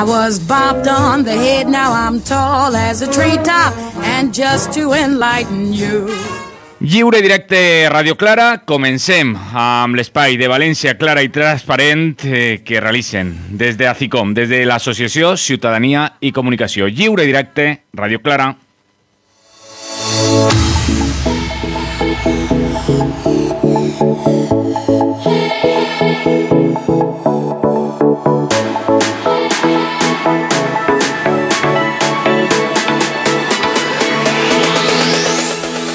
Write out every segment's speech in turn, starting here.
I was bopped on the head, now I'm tall as a treetop, and just to enlighten you. Lliure Directe Radio Clara, comencem amb l'espai de València Clara i Transparent que realicen des de ACICOM, des de l'Associació Ciutadania i Comunicació. Lliure Directe Radio Clara.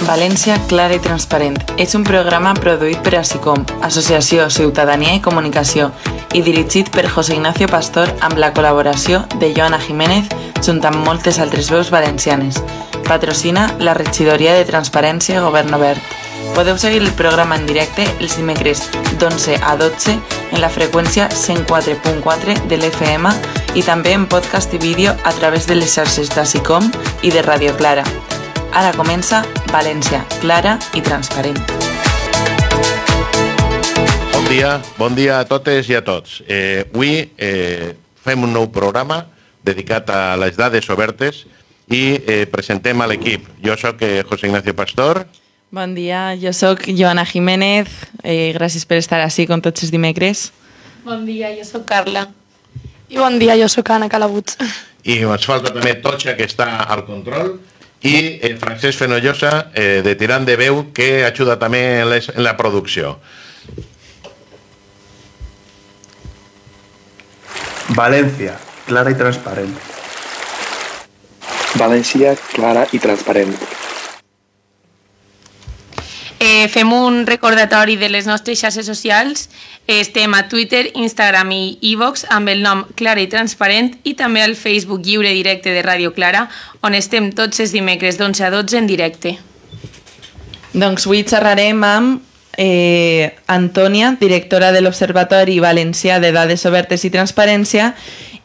València Clara i Transparent és un programa produït per ACICOM, Associació Ciutadania i Comunicació, i dirigit per José Ignacio Pastor amb la col·laboració de Joana Jiménez junt amb moltes altres veus valencianes. Patrocina la Regidoría de Transparència Gobierno Verde. Podeu seguir el programa en directe els dimecres d'11 a 12 en la freqüència 104.4 de l'FM i també en podcast i vídeo a través de les xarxes d'ACICOM i de Radio Clara. Ara comença València Clara i Transparent. Bon dia a totes i a tots. Avui fem un nou programa dedicat a les dades obertes i presentem a l'equip. Jo soc José Ignacio Pastor. Bon dia, jo soc Joana Jiménez. Gràcies per estar així com tots els dimecres. Bon dia, jo soc Carla. I bon dia, jo soc Anna Calabuts. I ens falta també Tocha, que està al control, i Francesc Fenollosa, de Tirant de veu, que ajuda també en la producció. València, Clara i Transparent. València, Clara i Transparent. Fem un recordatori de les nostres xarxes socials. Estem a Twitter, Instagram i iVox amb el nom Clara i Transparent i també al Facebook Lliure Directe de Radio Clara, on estem tots els dimecres d'11 a 12 en directe. Doncs avui xerrarem amb Antònia, directora de l'Observatori Valencià de Dades Obertes i Transparència,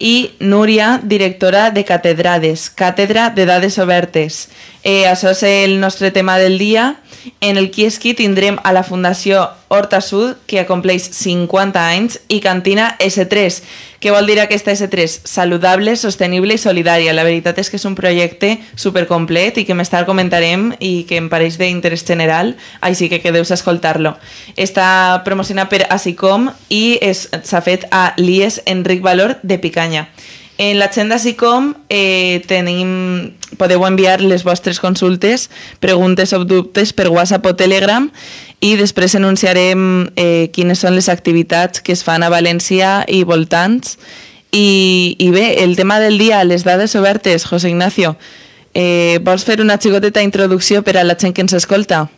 i Núria, directora de Catedrades, Càtedra de Dades Obertes. Això és el nostre tema del dia, en el qui tindrem a la Fundació Horta Sud, que acompleix 50 anys, i Cantina S3. Què vol dir aquesta S3? Saludable, sostenible i solidària. La veritat és que és un projecte supercomplet i que més tard comentarem i que em pareix d'interès general, així que quedeu-vos a escoltar-lo. Està promocionat per ACICOM i s'ha fet a l'IES Enric Valor de Picanya. En l'agenda ACICOM podeu enviar les vostres consultes, preguntes o dubtes per WhatsApp o Telegram i després anunciarem quines són les activitats que es fan a València i voltants. I bé, el tema del dia, les dades obertes. José Ignacio, vols fer una xicoteta introducció per a la gent que ens escolta?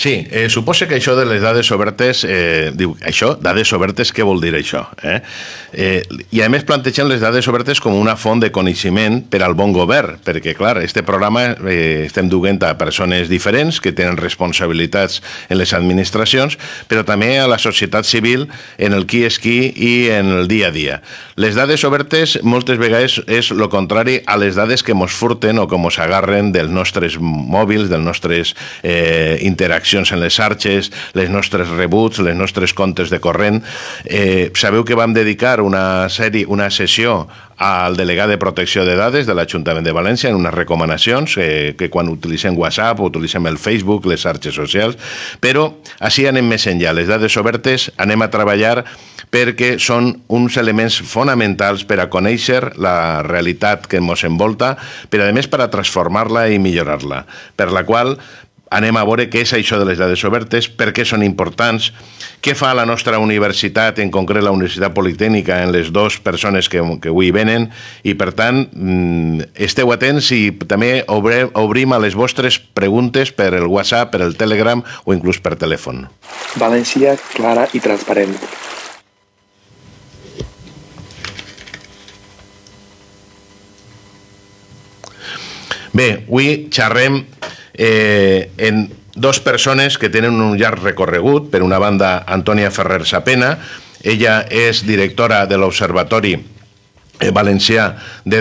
Sí, suposa que això de les dades obertes, diu, això, dades obertes, què vol dir això? I a més plantegem les dades obertes com una font de coneixement per al bon govern, perquè clar, este programa estem duent a persones diferents que tenen responsabilitats en les administracions, però també a la societat civil, en el qui és qui i en el dia a dia. Les dades obertes moltes vegades és el contrari a les dades que mos furten o que mos agarren dels nostres mòbils, dels nostres interaccions en les xarxes, les nostres rebuts, les nostres comptes de corrent. Sabeu que vam dedicar una sessió al delegat de protecció de dades de l'Ajuntament de València en unes recomanacions que quan utilitzem WhatsApp, utilitzem el Facebook, les xarxes socials, però així anem més enllà. Les dades obertes anem a treballar perquè són uns elements fonamentals per a conèixer la realitat que ens envolta, però a més per a transformar-la i millorar-la, per la qual anem a veure què és això de les dades obertes, per què són importants, què fa la nostra universitat, en concret la Universitat Politécnica, en les dues persones que avui venen, i per tant, esteu atents i també obrim a les vostres preguntes per el WhatsApp, per el Telegram o inclús per telèfon. València, Clara i Transparent. Bé, avui xerrem en dos persones que tenen un llarg recorregut. Per una banda, Antònia Ferrer Sapena, ella és directora de l'Observatori Valencià de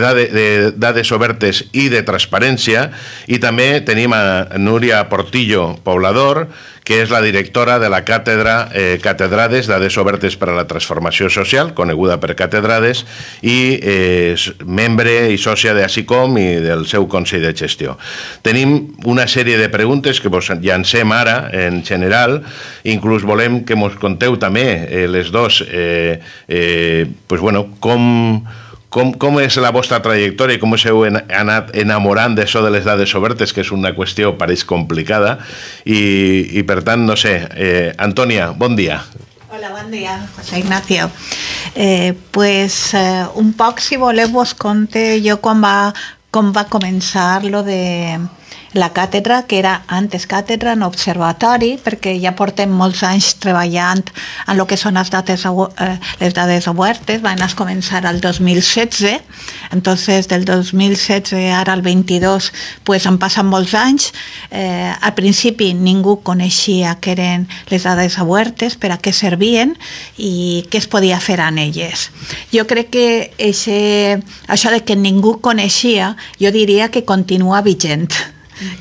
Dades Obertes i de Transparència, i també tenim a Núria Portillo Poblador, que és la directora de la Càtedra Dades, Dades Obertes per a la Transformació Social, coneguda per Càtedra Dades, i és membre i sòcia d'ACICOM i del seu Consell de Gestió. Tenim una sèrie de preguntes que vos llancem ara, en general, inclús volem que mos conteu també les dues, com és la vostra trajectòria i com us heu anat enamorant d'això de les dades obertes, que és una qüestió, pareix, complicada, i per tant, no sé, Antònia, bon dia. Hola, bon dia, José Ignacio. Pues un poc, si voleu, vos conté jo com va començar lo de la càtedra, que era antes càtedra en observatori, perquè ja portem molts anys treballant en el que són les dades obertes. Van començar el 2016, entonces del 2016 ara al 22 han passat molts anys. Al principi ningú coneixia què eren les dades obertes, per a què servien i què es podia fer en elles. Jo crec que això que ningú coneixia, jo diria que continua vigent,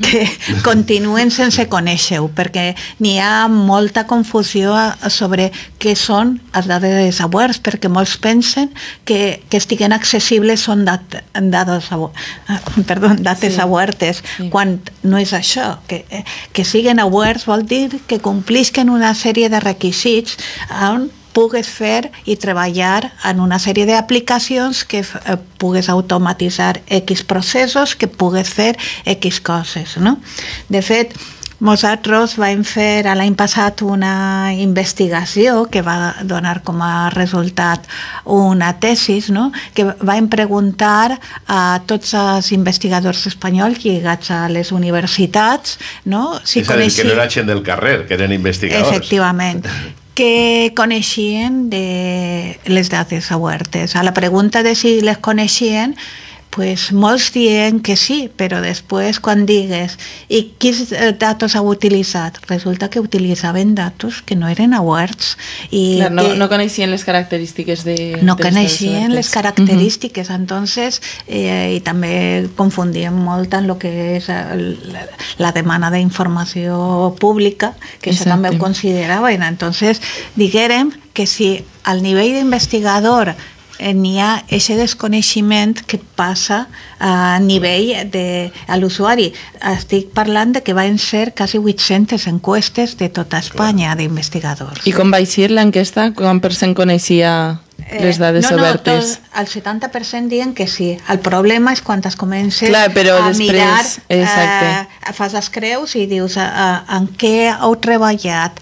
que continuen sense conèixer-ho, perquè n'hi ha molta confusió sobre què són les dades obertes, perquè molts pensen que estiguen accessibles són dades obertes, quan no és això. Que siguin obertes vol dir que complisquen una sèrie de requisits on pugues fer i treballar en una sèrie d'aplicacions, que pugues automatitzar X processos, que pugues fer X coses. De fet, nosaltres vam fer l'any passat una investigació que va donar com a resultat una tesi, que vam preguntar a tots els investigadors espanyols lligats a les universitats. És a dir, que no era gent del carrer, que eren investigadors. Efectivament, que coneixien de les dades obertes. A la pregunta de si les coneixien, molts diuen que sí, però després quan digues i quins datos heu utilitzat, resulta que utilitzaven datos que no eren oberts. No coneixien les característiques de les dades obertes. No coneixien les característiques, entonces, i també confundien molt en el que és la demanda d'informació pública, que això també ho consideraven. Entonces, diguérem que si al nivell d'investigador n'hi ha aquest desconeixement que passa a nivell de l'usuari. Estic parlant que van ser quasi 800 enquestes de tota Espanya d'investigadors. I com va ser l'enquesta? Quant % coneixia les dades obertes? No, el 70% diuen que sí. El problema és quan es comences a mirar, fas les creus i dius en què heu treballat,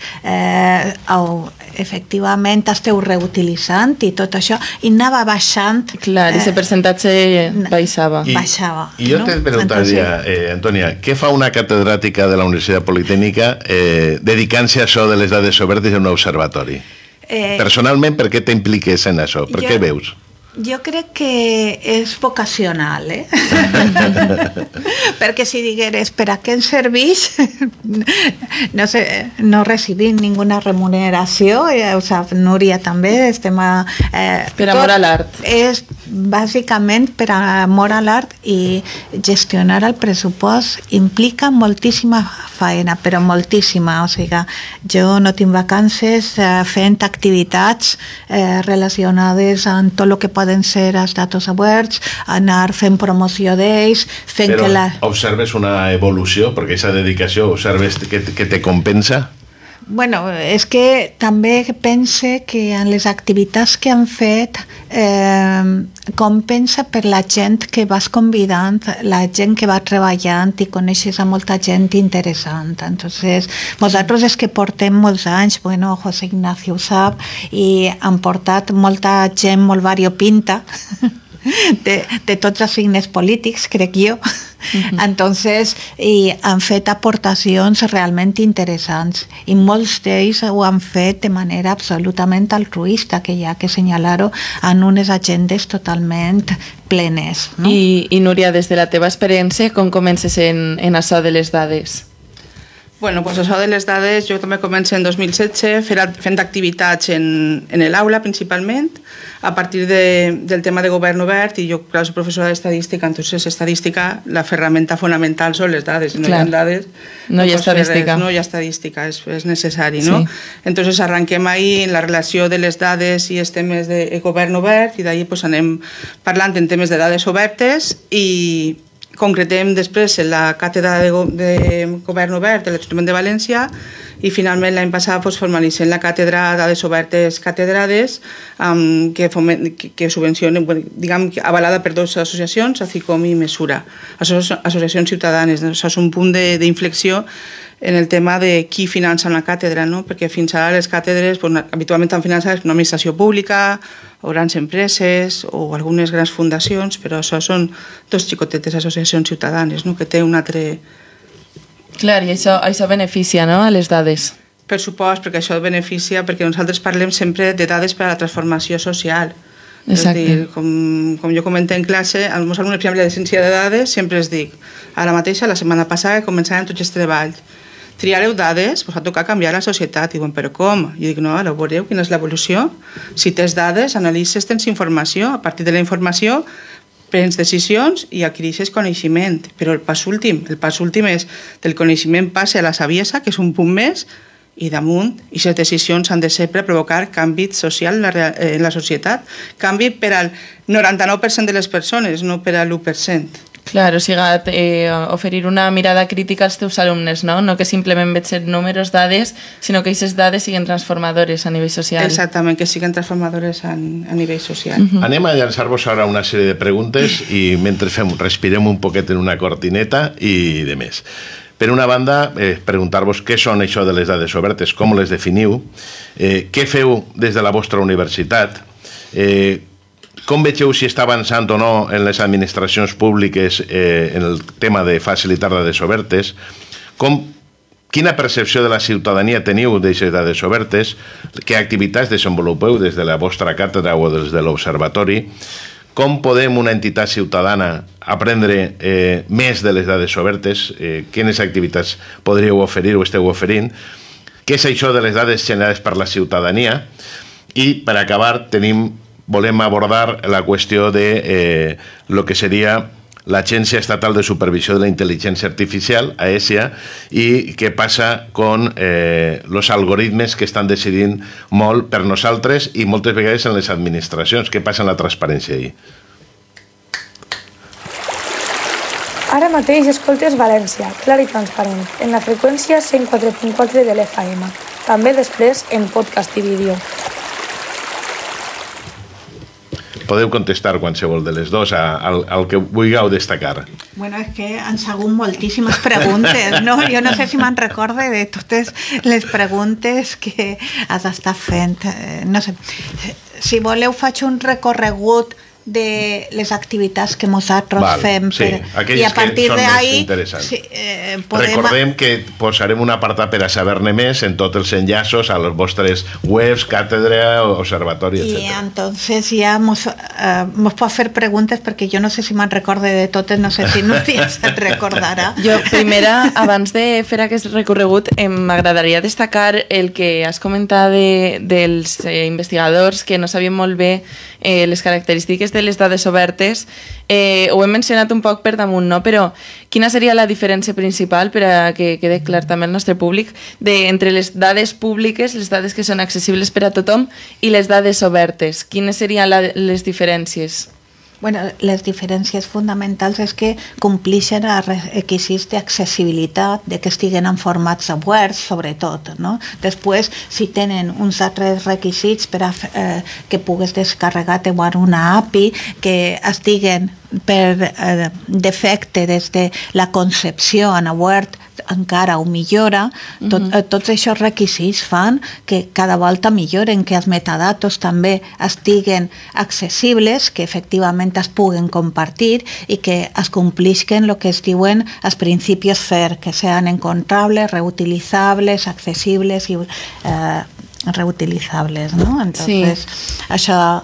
efectivament esteu reutilitzant i tot això, i anava baixant. Clar, aquest percentatge baixava. I jo et preguntaria, Antònia, què fa una catedràtica de la Universitat Politécnica dedicant-se a això de les dades obertes en un observatori? Personalment, per què t'impliques en això? Per què veus? Jo crec que és vocacional, perquè si digueres per a què em serveix, no recibim ninguna remuneració, ho sap Núria també. Per amor a l'art. És bàsicament per amor a l'art, i gestionar el pressupost implica moltíssima feina, però moltíssima. O sigui, jo no tinc vacances fent activitats relacionades amb tot el que pot poden ser els datos oberts, anar fent promoció d'ells, fent que la... Però observes una evolució, perquè aquesta dedicació observes que te compensa? Bueno, és que també pense que en les activitats que han fet compensa per la gent que vas convidant, la gent que va treballant, i coneixes a molta gent interessant. Entonces, nosaltres és que portem molts anys, bueno, José Ignacio ho sap, i han portat molta gent molt variopinta de tots els signes polítics, crec jo. Entonces, han fet aportacions realment interessants, i molts d'ells ho han fet de manera absolutament altruista, que hi ha que assenyalar-ho en unes agendes totalment plenes. I Núria, des de la teva experiència, com comences en això de les dades? Bueno, doncs això de les dades, jo també començo en 2016 fent activitats en l'aula principalment, a partir del tema de govern obert, i jo, clar, soc professora d'estadística, entonces estadística, la ferramenta fonamental són les dades, no hi ha dades, no hi ha estadística, és necessari, no? Entonces arrenquem ahí en la relació de les dades i els temes de govern obert, i d'ahí anem parlant en temes de dades obertes i concretem després en la Càtedra de Govern Obert de l'Ajuntament de València i finalment l'any passat formalitzem la Càtedra de Dades Obertes Catedrades que subvencionem, diguem, avalada per dues associacions, ACICOM i Mesura, associacions ciutadanes. Això és un punt d'inflexió en el tema de qui finança la càtedra, perquè fins ara les càtedres habitualment estan finançades per una administració pública o grans empreses o algunes grans fundacions, però això són dos xicotetes associacions ciutadanes que té un altre... Clar, i això beneficia a les dades. Per supost, perquè això beneficia, perquè nosaltres parlem sempre de dades per a la transformació social. És a dir, com jo comento en classe, al mostrar un exemple de ciència de dades sempre els dic, ara mateix, la setmana passada començàvem tots els treballs, triareu dades, us ha tocat canviar la societat. Diuen, però com? Jo dic, no, ara veureu quina és l'evolució. Si tens dades, analitzes, tens informació. A partir de la informació prens decisions i adquireixes coneixement. Però el pas últim és del coneixement passa a la saviesa, que és un punt més, i damunt, i les decisions han de ser per provocar canvi social en la societat. Canvi per al 99% de les persones, no per a l'1%. Clar, o sigui, oferir una mirada crítica als teus alumnes, no que simplement vegin números, dades, sinó que aquestes dades siguin transformadores a nivell social. Exactament, que siguin transformadores a nivell social. Anem a llançar-vos ara una sèrie de preguntes i mentre respirem un poquet en una cortineta i de més. Per una banda, preguntar-vos què són això de les dades obertes, com les definiu, què feu des de la vostra universitat, com vegeu si està avançant o no en les administracions públiques en el tema de facilitar dades obertes? Quina percepció de la ciutadania teniu d'aquestes dades obertes? Què activitats desenvolupeu des de la vostra càtedra o des de l'observatori? Com podem una entitat ciutadana aprendre més de les dades obertes? Quines activitats podríeu oferir o esteu oferint? Què és això de les dades generades per la ciutadania? I, per acabar, volem abordar la qüestió de lo que seria l'Agència Estatal de Supervisió de la Intel·ligència Artificial, AESIA, i què passa amb els algoritmes que estan decidint molt per nosaltres i moltes vegades en les administracions. Què passa amb la transparència ahí? Ara mateix escoltes València, Clara i Transparent, en la freqüència 104.4 de l'FM. També després en podcast i vídeo. Podeu contestar qualsevol de les dues al que vulgueu destacar. Bueno, és que han sigut moltíssimes preguntes, no? Jo no sé si me'n recorde de totes les preguntes que has d'estar fent. No sé, si voleu faig un recorregut de les activitats que nosaltres fem. I a partir d'ahí... Recordem que posarem un apartat per a saber-ne més en tots els enllaços a les vostres webs, càtedra, observatori, etc. I entonces ja mos pot fer preguntes perquè jo no sé si me'n recorde de totes, no sé si Núria se'n recordarà. Jo, primera, abans de fer aquest recorregut, m'agradaria destacar el que has comentat dels investigadors que no sabien molt bé les característiques de les dades obertes. Ho hem mencionat un poc per damunt, però quina seria la diferència principal, per a que quede clar també al nostre públic, entre les dades públiques, les dades que són accessibles per a tothom, i les dades obertes? Quines serien les diferències? Bueno, les diferències fonamentals és que compleixen els requisits d'accessibilitat, que estiguen en formats oberts, sobretot. Després, si tenen uns altres requisits per a que puguis descarregar una API, que estiguen per defecte des de la concepció en obert, encara ho millora. Tots aquests requisits fan que cada volta milloren, que els metadatos també estiguen accessibles, que efectivament es puguen compartir i que es complixquen el que es diuen els principis FAIR, que seran encontrables, reutilitzables, accessibles i reutilitzables. Això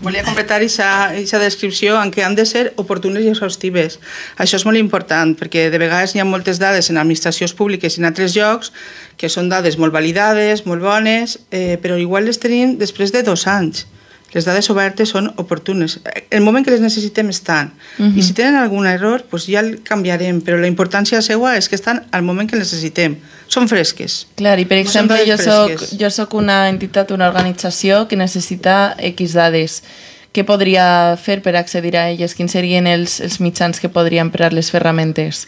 Volia completar aquesta descripció en què han de ser oportunes i exhaustives. Això és molt important, perquè de vegades hi ha moltes dades en administracions públiques i en altres llocs que són dades molt validades, molt bones, però igual les tenim després de 2 anys. Les dades obertes són oportunes. El moment que les necessitem estan. I si tenen algun error, ja el canviarem, però la importància seva és que estan al moment que necessitem. Són fresques. Clar, i per exemple, jo soc una entitat, una organització que necessita X dades. Què podria fer per accedir a elles? Quins serien els mitjans que podrien emprar les ferramentes?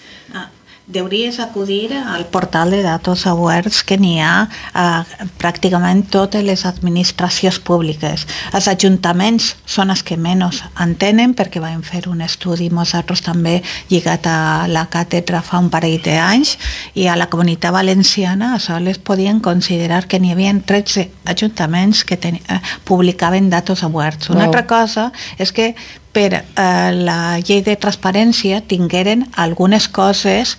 Deuries acudir al portal de datos oberts que n'hi ha a pràcticament totes les administracions públiques. Els ajuntaments són els que menys entenen perquè vam fer un estudi nosaltres també lligat a la càtedra fa un parell d'anys, i a la Comunitat Valenciana sols podien considerar que n'hi havia 13 ajuntaments que publicaven datos oberts. Una altra cosa és que per la llei de transparència tingueren algunes coses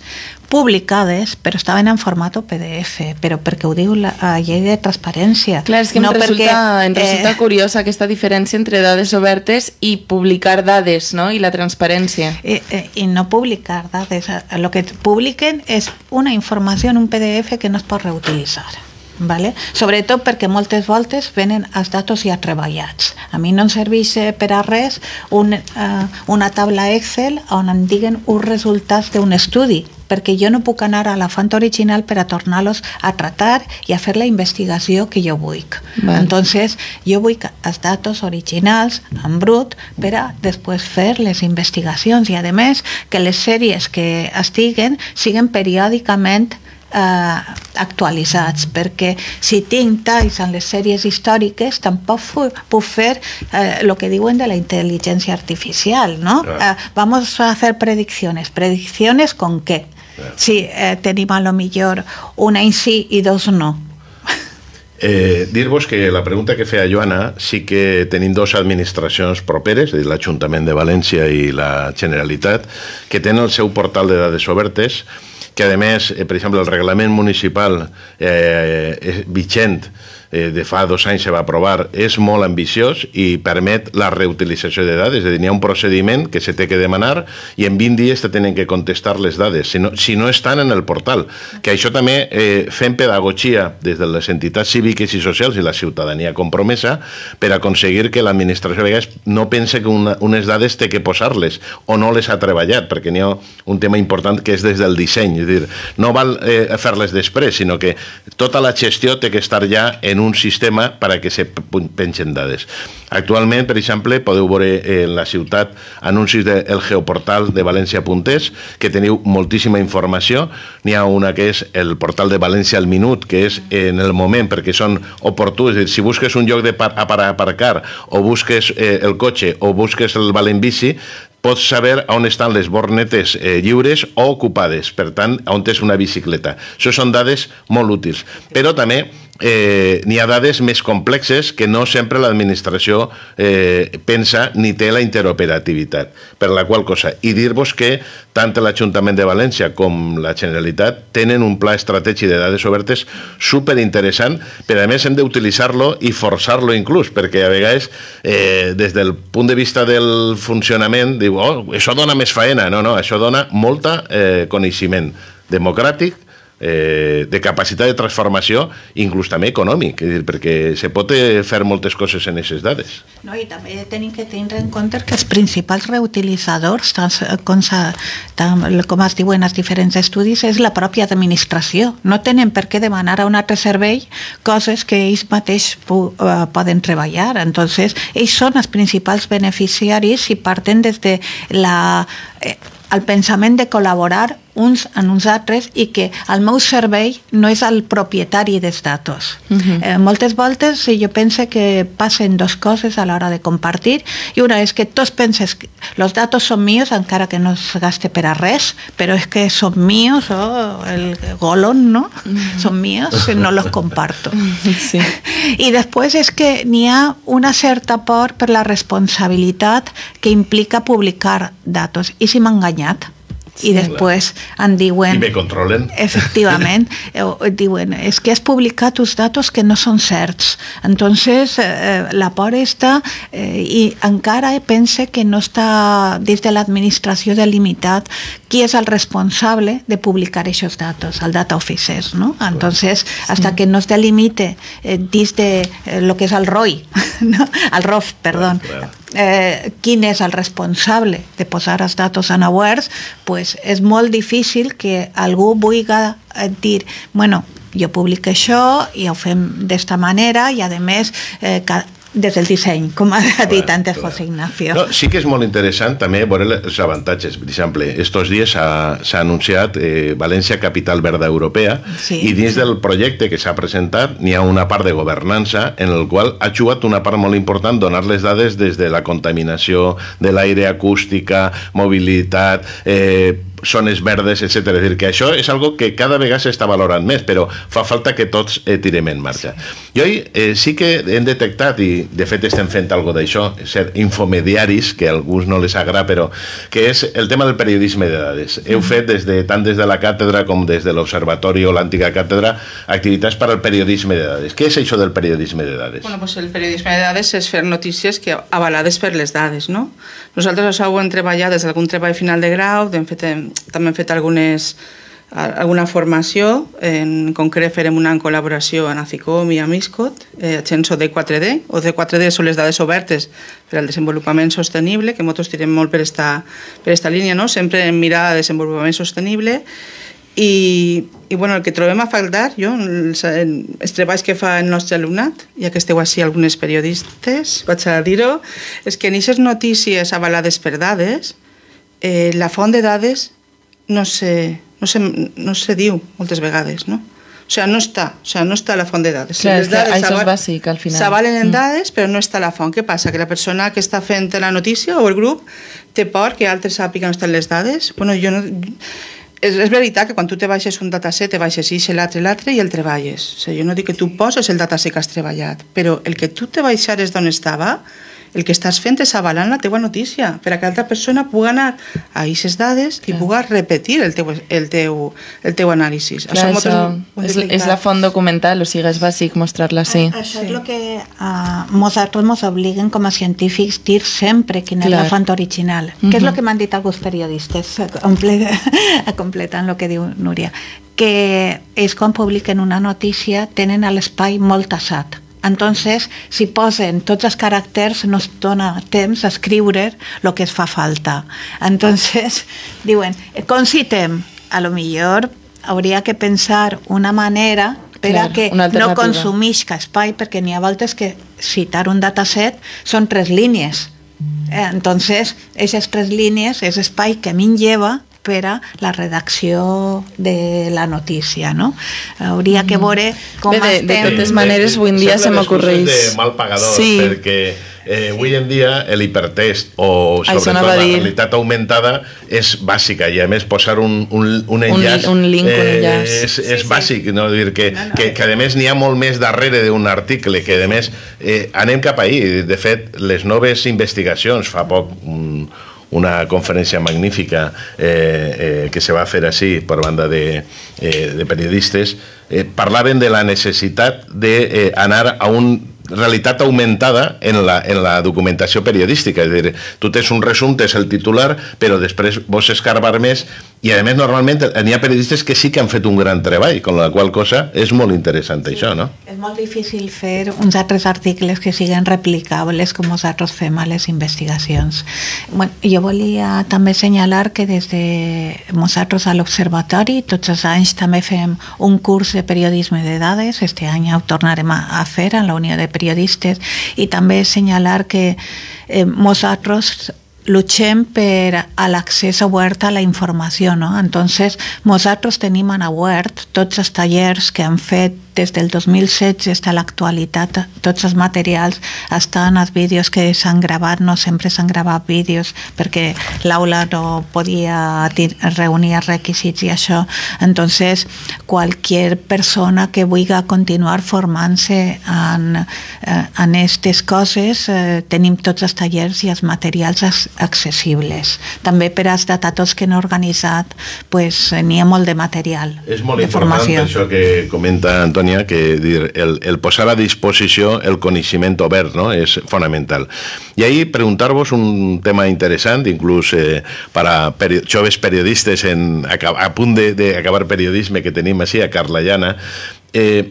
publicades, però estaven en format PDF, però perquè ho diu la llei de transparència. Clar, és que em resulta curiosa aquesta diferència entre dades obertes i publicar dades, no?, i la transparència. I no publicar dades. El que publiquen és una informació en un PDF que no es pot reutilitzar. Sobretot perquè moltes voltes venen els datos ja treballats. A mi no em serveix per a res una taula Excel on em diguen uns resultats d'un estudi, perquè jo no puc anar a la font original per a tornar-los a tractar i a fer la investigació que jo vull. Entonces, jo vull els datos originals en brut per a després fer les investigacions, i a més que les sèries que estiguen siguin periòdicament actualitzats, perquè si tinc talls en les sèries històriques tampoc puc fer el que diuen de la intel·ligència artificial, no? Vamos a hacer predicciones. ¿Predicciones con qué? Si tenim a lo millor una en sí y dos no. Dir-vos que la pregunta que feia Joana, sí que tenim 2 administracions properes, és a dir, l'Ajuntament de València i la Generalitat, que tenen el seu portal de dades obertes, que a més, per exemple, el reglament municipal vigent de fa 2 anys se va aprovar, és molt ambiciós i permet la reutilització de dades. És a dir, hi ha un procediment que se té que demanar i en 20 dies te tenen que contestar les dades, si no estan en el portal. Que això també fem pedagogia des de les entitats cíviques i socials i la ciutadania compromesa per aconseguir que l'administració no pense que unes dades té que posar-les o no les ha treballat, perquè n'hi ha un tema important que és des del disseny. És a dir, no val fer-les després, sinó que tota la gestió té que estar ja en un sistema per a que se pengen dades. Actualment, per exemple, podeu veure en la ciutat anuncis del geoportal de València.es, que teniu moltíssima informació. N'hi ha una que és el portal de València al minut, que és en el moment, perquè són oportuns. És a dir, si busques un lloc per aparcar, o busques el cotxe, o busques el Valenbici, pots saber on estan les bornetes lliures o ocupades, per tant, on és una bicicleta. Això són dades molt útils. Però també n'hi ha dades més complexes que no sempre l'administració pensa ni té la interoperativitat, per la qual cosa. I dir-vos que tant l'Ajuntament de València com la Generalitat tenen un pla estratègic de dades obertes superinteressant, però a més hem d'utilitzar-lo i forçar-lo inclús, perquè a vegades des del punt de vista del funcionament diu, oh, això dona més faena. No, no, això dona molt coneixement democràtic, de capacitat de transformació, inclús també econòmic, perquè se pot fer moltes coses en aquestes dades. I també hem de tenir en compte que els principals reutilitzadors, com es diuen els diferents estudis, és la pròpia administració. No tenen per què demanar a un altre servei coses que ells mateixos poden treballar. Entonces, ells són els principals beneficiaris i parten des de la... el pensament de col·laborar uns en uns altres i que el meu servei no és el propietari dels datos. Moltes voltes jo penso que passen 2 coses a l'hora de compartir, i una és que tots penses que els datos són meus encara que no es gaste per a res, però és que són meus, o el golón, no? Són meus, no los comparto. I després és que n'hi ha una certa por per la responsabilitat que implica publicar datos, i si m'ha enganyat. i després en diuen... I bé controlen. Efectivament. Diuen, és que has publicat uns datos que no són certs. Entonces, la por està i encara pensa que no està dins de l'administració delimitat qui és el responsable de publicar aquests datos, el data officer, no? Entonces, hasta que no es delimite dins de lo que és el ROI, el ROF, perdó, quin és el responsable de posar els datos en awards, pues és molt difícil que algú vulgui dir, bueno, jo publico això i ho fem d'esta manera i, a més, des del disseny, com ha dit antes José Ignacio. Sí que és molt interessant també veure els avantatges. Per exemple, estos dies s'ha anunciat València Capital Verda Europea i dins del projecte que s'ha presentat n'hi ha una part de governança en el qual ha jugat una part molt important donar les dades des de la contaminació, de l'aire, acústica, mobilitat, zones verdes, etc. És a dir, que això és algo que cada vegada s'està valorant més, però fa falta que tots tirem en marxa. I avui sí que hem detectat, i de fet estem fent alguna cosa d'això, ser infomediaris, que a alguns no les agrada, però que és el tema del periodisme de dades. Heu fet tant des de la càtedra com des de l'Observatori o l'antiga càtedra activitats per al periodisme de dades. Què és això del periodisme de dades? Bueno, pues el periodisme de dades és fer notícies avalades per les dades, no? Nosaltres això ho hem treballat des d'algun treball final de grau, també hem fet alguna formació, en concret farem una en col·laboració amb ACICOM i amb ISCOT, sense D4D, o D4D són les dades obertes per al desenvolupament sostenible, que nosaltres tirem molt per aquesta línia, sempre en mirada de desenvolupament sostenible, i el que trobem a faltar, els treballs que fa el nostre alumnat, ja que esteu així algunes periodistes, vaig a dir-ho, és que en aquestes notícies avalades per dades, la font de dades no se diu moltes vegades, no? O sigui, no està la font de dades. Això és bàsic, al final. S'avalen en dades, però no està la font. Què passa? Que la persona que està fent la notícia o el grup té por que altres sàpiguen on estan les dades. Bueno, jo no... És veritat que quan tu te baixes un dataset, te baixes ixe, l'altre i el treballes. O sigui, jo no dic que tu poses el dataset que has treballat, però el que tu te baixares d'on estava, el que estàs fent és avalant la teua notícia per a que l'altra persona pugui anar a aquestes dades i pugui repetir el teu anàlisi. És la font documental, o sigui, és bàsic mostrar-la així. Això és el que nosaltres ens obliguen com a científics a dir sempre quina és la font original. Què és el que m'han dit alguns periodistes completant el que diu Núria? Que ells quan publiquen una notícia tenen l'espai molt tasat. Entonces, si posen tots els caràcters, no es dona temps a escriure el que es fa falta. Entonces, diuen, com citem? A lo millor hauria que pensar una manera per a que no consumix espai, perquè n'hi ha voltes que citar un dataset són tres línies. Entonces, aquestes tres línies és espai que a mi em lleva per a la redacció de la notícia, no? Hauria que veure com estem... De totes maneres, avui en dia se m'ocorreix... Sembla de mal pagador, perquè avui en dia l'hipertext o sobretot la realitat augmentada és bàsica i, a més, posar un enllaç és bàsic, no? Que, a més, n'hi ha molt més darrere d'un article, que, a més, anem cap ahir. De fet, les noves investigacions, fa poc... una conferència magnífica que se va fer així per banda de periodistes, parlaven de la necessitat d'anar a una realitat augmentada en la documentació periodística. És a dir, tu tens un resum, tens el titular, però després vols escarbar més i, a més, normalment hi ha periodistes que sí que han fet un gran treball, amb la qual cosa és molt interessant això, no? És molt difícil fer uns altres articles que siguin replicables com nosaltres fem a les investigacions. Jo volia també assenyalar que des de nosaltres a l'Observatori tots els anys també fem un curs de periodisme de dades. Este any ho tornarem a fer a la Unió de Periodistes i també assenyalar que nosaltres luchem per a l'accés obert a la informació, no? Entonces, nosaltres tenim en obert tots els tallers que han fet des del 2016 fins a l'actualitat, tots els materials estan, els vídeos que s'han gravat, no sempre s'han gravat vídeos perquè l'aula no podia reunir els requisits i això. Entonces, qualsevol persona que vulgui continuar formant-se en aquestes coses, tenim tots els tallers i els materials accessibles. També per als datos que hem organitzat, n'hi ha molt de material. És molt important això que comenta Antònia, que el posar a disposició el coneixement obert és fonamental. I ahí preguntar-vos un tema interessant, inclús per a joves periodistes a punt d'acabar periodisme que tenim així a Carla i Anna, els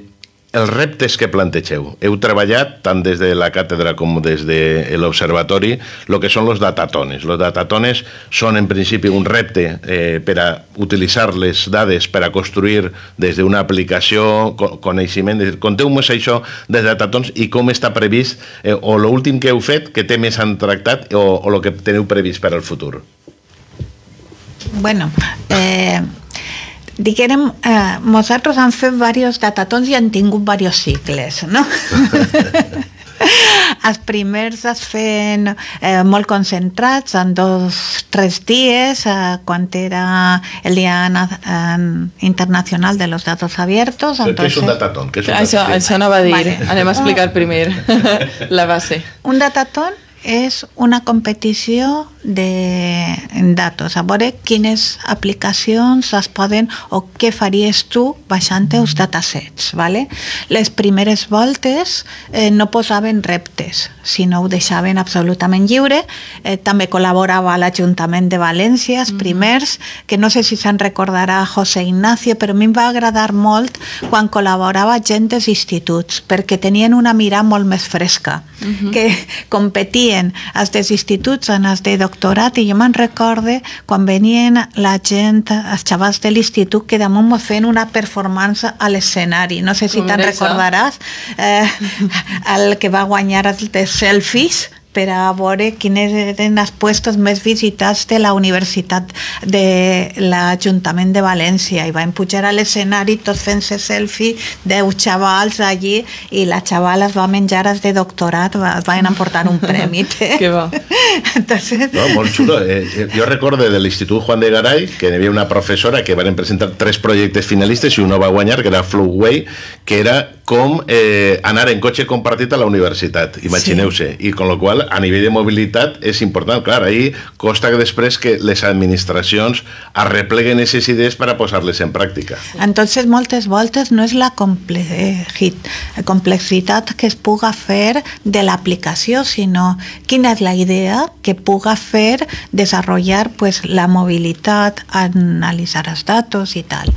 reptes que plantegeu. Heu treballat tant des de la càtedra com des de l'observatori el que són els datatones. Els datatones són en principi un repte per a utilitzar les dades per a construir des d'una aplicació, coneixement. Conteu-nos això dels datatons i com està previst o l'últim que heu fet, que temes han tractat o el que teniu previst per al futur. Bueno, diguem, nosaltres hem fet diversos datatons i hem tingut diversos cicles, no? Els primers es feien molt concentrats en 2 o 3 dies, quan era el Dia Internacional de los Datos Abiertos. Què és un datatón? Això no va dir, anem a explicar primer la base. Un datatón és una competició de datos, a veure quines aplicacions es poden o què faries tu baixant els datasets. Les primeres voltes no posaven reptes, sinó ho deixaven absolutament lliure. També col·laborava l'Ajuntament de València, els primers, que no sé si se'n recordarà José Ignacio, però a mi em va agradar molt quan col·laborava gent dels instituts, perquè tenien una mirada molt més fresca, que competien els dels instituts en els de doctorat, i jo me'n recordo quan venien la gent, els xavals de l'institut, que damunt mos feien una performance a l'escenari. No sé si te'n recordaràs, el que va guanyar els de selfies per a veure quines eren les puestos més visitats de la Universitat de l'Ajuntament de València, i van pujar a l'escenari tots fent-se selfie, 10 xavals allí, i la xavala es va menjar els de doctorat, es van emportar un premi. Que bo. Molt xulo. Jo recordo de l'Institut Juan de Garay que hi havia una professora que van presentar 3 projectes finalistes i un va guanyar, que era Flowway, que era com anar en cotxe compartit a la universitat, imagineu-se, i amb la qual a nivell de mobilitat és important. Clar, ahí costa que després que les administracions arrepleguen aquestes idees per a posar-les en pràctica. Entonces, moltes voltes no és la complexitat que es puga fer de l'aplicació, sinó quina és la idea que puga fer desenvolupar la mobilitat, analitzar els dades i tal.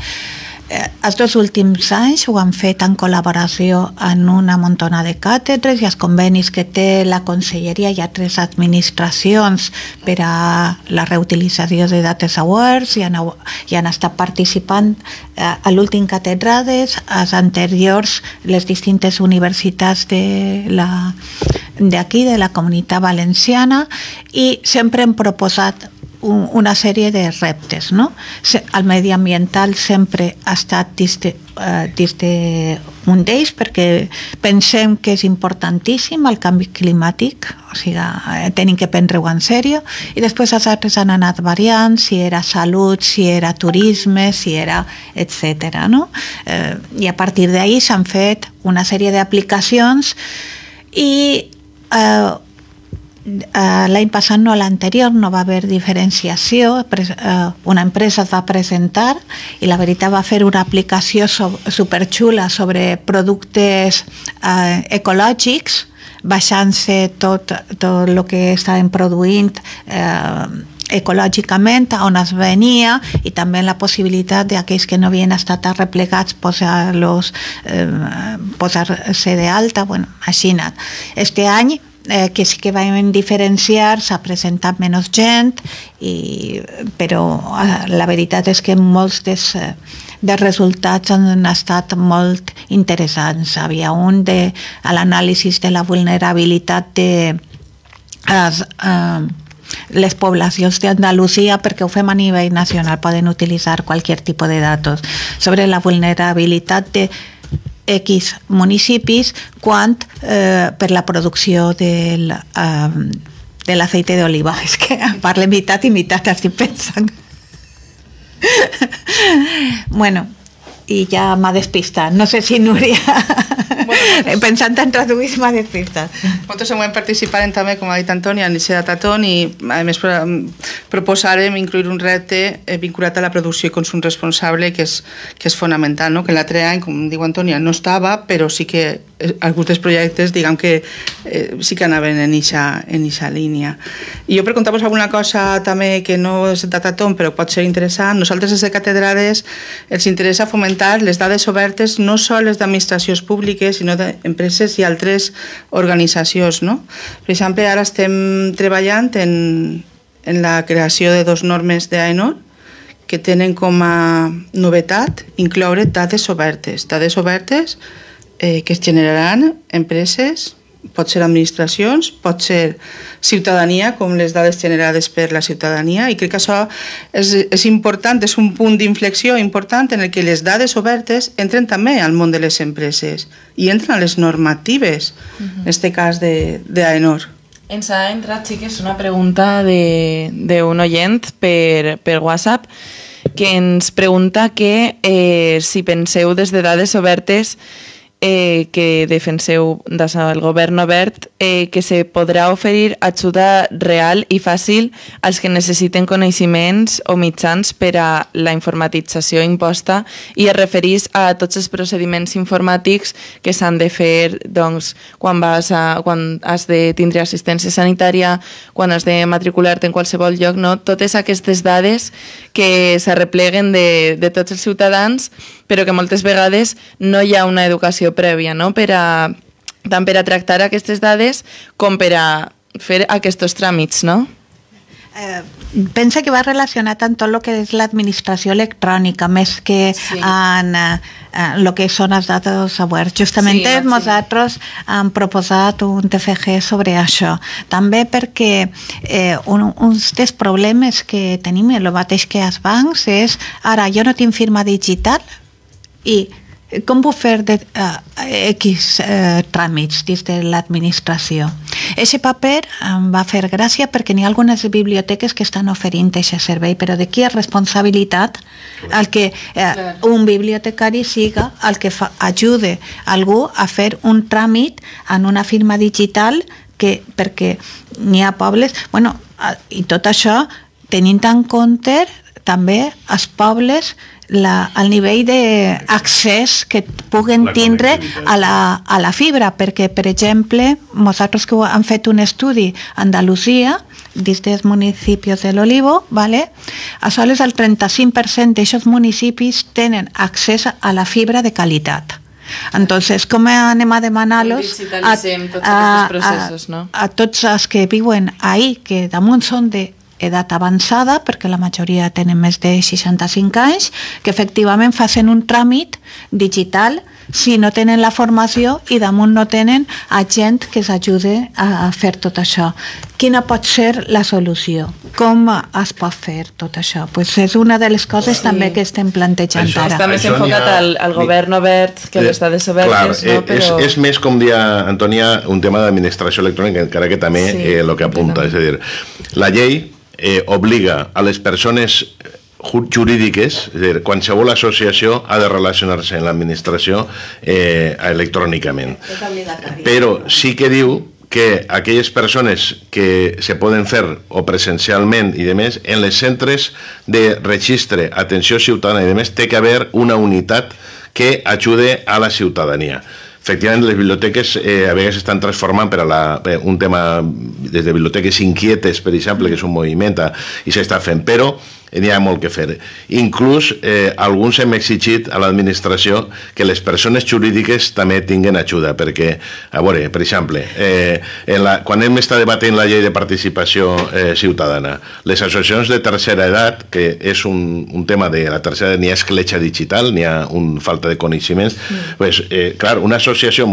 Els 2 últims anys ho han fet en col·laboració en una muntona de càtedres i els convenis que té la Conselleria i altres administracions per a la reutilització de Data Awards, i han estat participant a l'últim Catedrades, als anteriors les distintes universitats d'aquí, de la Comunitat Valenciana, i sempre hem proposat una sèrie de reptes. El mediambiental sempre ha estat dins d'un d'ells, perquè pensem que és importantíssim el canvi climàtic, o sigui, hem de prendre-ho en sèrio, i després els altres han anat variant, si era salut, si era turisme, si era etcètera. I a partir d'ahí s'han fet una sèrie d'aplicacions i l'any passat, no l'anterior, no va haver diferenciació. Una empresa es va presentar i la veritat va fer una aplicació superxula sobre productes ecològics, baixant-se tot el que estaven produint ecològicament, on es venia, i també la possibilitat d'aquells que no havien estat arreplegats posar-se de alta. Bueno, així ha anat. Este any, que sí que vam diferenciar, s'ha presentat menys gent, però la veritat és que molts dels resultats han estat molt interessants. Hi havia un de l'anàlisi de la vulnerabilitat de les poblacions d'Andalusia, perquè ho fem a nivell nacional, poden utilitzar qualsevol tipus de dades, sobre la vulnerabilitat de X municipis quant per la producció de l'aceite d'oliva. És que parle mitat i mitat, estic pensant. Bueno, i ja m'ha despistat. No sé si Núria, pensant en traduir, m'ha despistat. Nosaltres en volem participar també, com ha dit Antònia, en l'ICE Datatón, i a més proposarem incloure un repte vinculat a la producció i consum responsable, que és fonamental, que l'altre any, com diu Antònia, no estava, però sí que alguns dels projectes, diguem que sí que anaven en eixa línia. I jo, per contar-vos alguna cosa també que no és datatón però pot ser interessant, nosaltres des de Catedrades ens interessa fomentar les dades obertes no sols d'administracions públiques sinó d'empreses i altres organitzacions. Per exemple, ara estem treballant en la creació de dos normes d'AENOR que tenen com a novetat incloure dades obertes que es generaran empreses, pot ser administracions, pot ser ciutadania, com les dades generades per la ciutadania, i crec que això és important, és un punt d'inflexió important en què les dades obertes entren també al món de les empreses i entren a les normatives, en aquest cas d'AENOR. Ens ha entrat, xiques, una pregunta d'un oient per WhatsApp que ens pregunta que si penseu des de dades obertes que defenseu el govern obert, que se podrà oferir ajuda real i fàcil als que necessiten coneixements o mitjans per a la informatització imposta, i es refereix a tots els procediments informàtics que s'han de fer quan has de tindre assistència sanitària, quan has de matricular-te en qualsevol lloc, totes aquestes dades que s'arrepleguen de tots els ciutadans, però que moltes vegades no hi ha una educació prèvia, tant per a tractar aquestes dades com per a fer aquests tràmits, no? Pensa que va relacionat amb tot el que és l'administració electrònica, més que en el que són els dades oberts. Justament nosaltres hem proposat un TFG sobre això. També perquè un dels problemes que tenim, el mateix que els bancs, és ara jo no tinc firma digital i com puc fer X tràmits dins de l'administració? Aquest paper em va fer gràcia perquè n'hi ha algunes biblioteques que estan oferint aquest servei, però de qui és responsabilitat que un bibliotecari siga el que ajude algú a fer un tràmit en una firma digital, perquè n'hi ha pobles... I tot això tenint en compte també els pobles, el nivell d'accés que puguen tindre a la fibra, perquè, per exemple, nosaltres que hem fet un estudi a Andalusia, dins dels municipis de l'Olivo, a sols el 35% d'aquests municipis tenen accés a la fibra de qualitat. Entonces, com anem a demanar-los a tots els que viuen ahí, que damunt són d'edat avançada, perquè la majoria tenen més de 65 anys, que efectivament facin un tràmit digital si no tenen la formació i damunt no tenen gent que s'ajude a fer tot això. Quina pot ser la solució? Com es pot fer tot això? És una de les coses també que estem plantejant ara. Està més enfocat al govern obert que a les dades obertes. És més, com deia Antònia, un tema d'administració electrònica, encara que també el que apunta. És a dir, la llei obliga a les persones jurídiques, és a dir, qualsevol associació ha de relacionar-se amb l'administració electrònicament, però sí que diu que aquelles persones que se poden fer o presencialment i demés, en les centres de registre, atenció ciutadana i demés, té que haver una unitat que ajude a la ciutadania. Efectivament, les biblioteques a vegades s'estan transformant per un tema des de biblioteques inquietes, per exemple, que és un moviment i s'està fent, però n'hi ha molt que fer. Inclús alguns hem exigit a l'administració que les persones jurídiques també tinguin ajuda, perquè, a veure, per exemple, quan hem estat debatent la llei de participació ciutadana, les associacions de tercera edat, que és un tema de la tercera edat, n'hi ha escletxa digital, n'hi ha falta de coneixements, doncs, clar, una associació,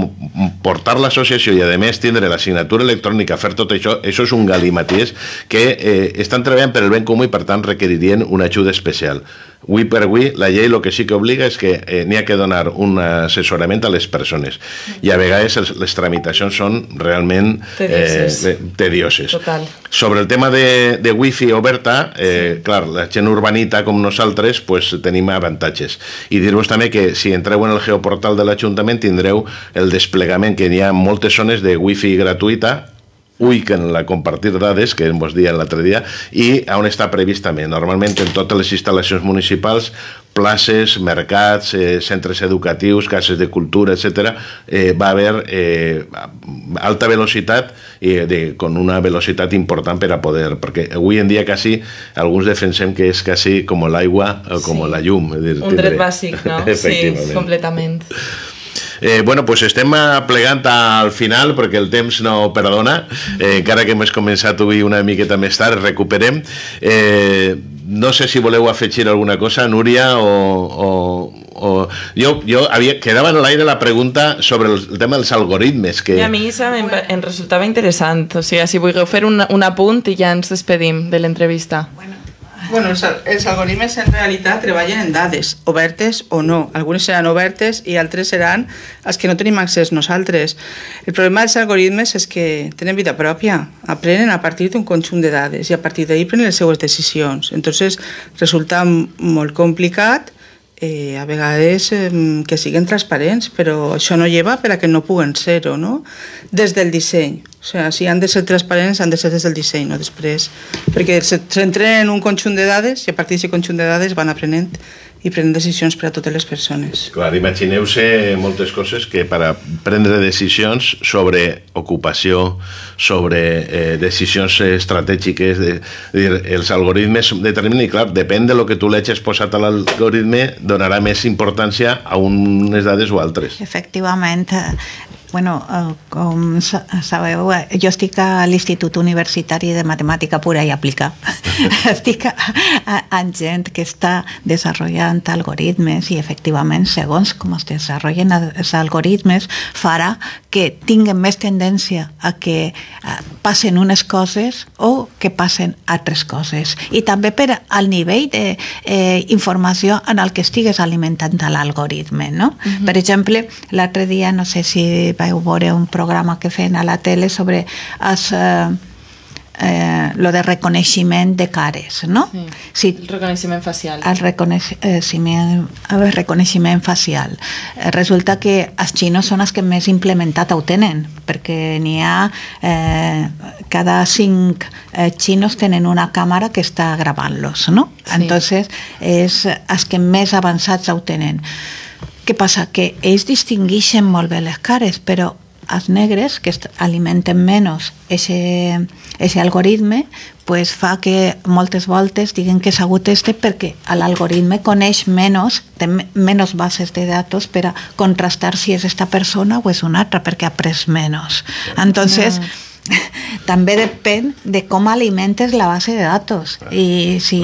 portar l'associació i, a més, tindre la signatura electrònica, fer tot això, això és un galimaties que estan treballant per el ben comú i, per tant, requeriria tenien una ajuda especial. Avui per avui, la llei el que sí que obliga és que n'hi ha que donar un assessorament a les persones. I a vegades les tramitacions són realment tedioses. Sobre el tema de wifi oberta, clar, la gent urbanita com nosaltres tenim avantatges. I dir-vos també que si entreu en el geoportal de l'Ajuntament tindreu el desplegament, que hi ha moltes zones de wifi gratuïta, ui, que en la compartir dades, que vos deia l'altre dia, i on està previst també, normalment en totes les instal·lacions municipals, places, mercats, centres educatius, cases de cultura, etc. Va haver alta velocitat, con una velocitat important per a poder, perquè avui en dia quasi, alguns defensem que és quasi com l'aigua o com la llum. Un dret bàsic, no? Sí, completament. Bueno, doncs estem plegant al final perquè el temps no perdona, encara que hem començat avui una miqueta més tard, recuperem. No sé si voleu afegir alguna cosa, Núria, o... Quedava en l'aire la pregunta sobre el tema dels algoritmes. A mi em resultava interessant, o sigui, si voleu fer un apunt i ja ens despedim de l'entrevista. Bueno, els algoritmes en realitat treballen en dades, obertes o no. Algunes seran obertes i altres seran els que no tenim accés nosaltres. El problema dels algoritmes és que tenen vida pròpia, aprenen a partir d'un conjunt de dades i a partir d'ahir prenen les seues decisions. Entonces resulta molt complicat, a vegades que siguin transparents, però això no lleva perquè no puguen ser-ho, no? Des del disseny. O sigui, si han de ser transparents, han de ser des del disseny, no després. Perquè s'entrenen en un conjunt de dades i a partir d'aquest conjunt de dades van aprenent i prenent decisions per a totes les persones. Clar, imagineu-se moltes coses que per a prendre decisions sobre ocupació, sobre decisions estratègiques, els algoritmes determinen, i clar, depèn del que tu l'hagis posat a l'algoritme, donarà més importància a unes dades o altres. Efectivament. Bueno, com sabeu, jo estic a l'Institut Universitari de Matemàtica Pura i Aplicada. Estic amb gent que està desenvolupant algoritmes i, efectivament, segons com es desenvolupen els algoritmes, farà que tinguin més tendència a que passen unes coses o que passen altres coses. I també per al nivell d'informació en el que estigues alimentant l'algoritme, no? Per exemple, l'altre dia, no sé si vau veure un programa que feien a la tele sobre el de reconeixement de cares, no? El reconeixement facial. El reconeixement facial. Resulta que els xinos són els que més implementat ho tenen, perquè n'hi ha... Cada 5 xinos tenen una càmera que està gravant-los, no? Entonces, és els que més avançats ho tenen. Què passa? Que ells distingueixen molt bé les cares, però els negres, que alimenten menys aquest algoritme, fa que moltes voltes diguin que és hagut este perquè l'algoritme coneix menys, té menys bases de dades per a contrastar si és aquesta persona o és una altra, perquè ha pres menys. Entonces, també depèn de com alimentes la base de dades i si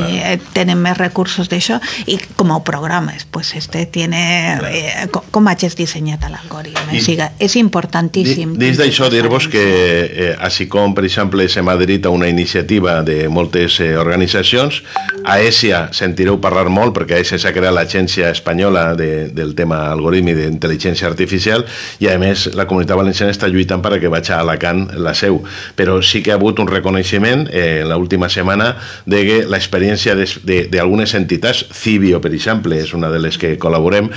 tenen més recursos d'això i com ho programes, com hagis dissenyat l'algoritme. És importantíssim. Dins d'això, dir-vos que ASICOM, per exemple, s'ha adherit a una iniciativa de moltes organitzacions. AESIA, sentireu parlar molt, perquè AESIA s'ha creat l'Agència Espanyola del tema algoritme i d'intel·ligència artificial, i a més la Comunitat Valenciana està lluitant perquè vaig a Alacant la seva, però sí que ha hagut un reconeixement en l'última setmana de que l'experiència d'algunes entitats, Cibio, per exemple, és una de les que col·laborem,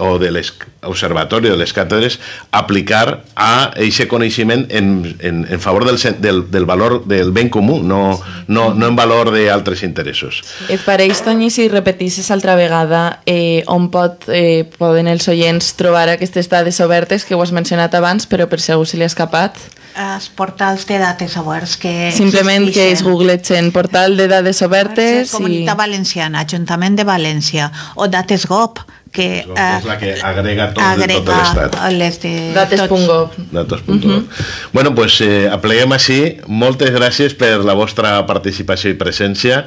o de l'Observatori, de les càtedres, aplicar a aquest coneixement en favor del valor del ben comú, no en valor d'altres interessos. Et pareix, Toni, si repetissis altra vegada on poden els oients trobar aquestes dades obertes que ho has mencionat abans, però per segur se li ha escapat? Els portals de dades oberts que existeixen. Simplement que es googlegen portal de dades obertes. Comunitat Valenciana, Ajuntament de València o datos.gob, que es la que agrega todo de datos.gob. Bueno, pues apleguem així. Moltes gràcies per la vostra participació i presència.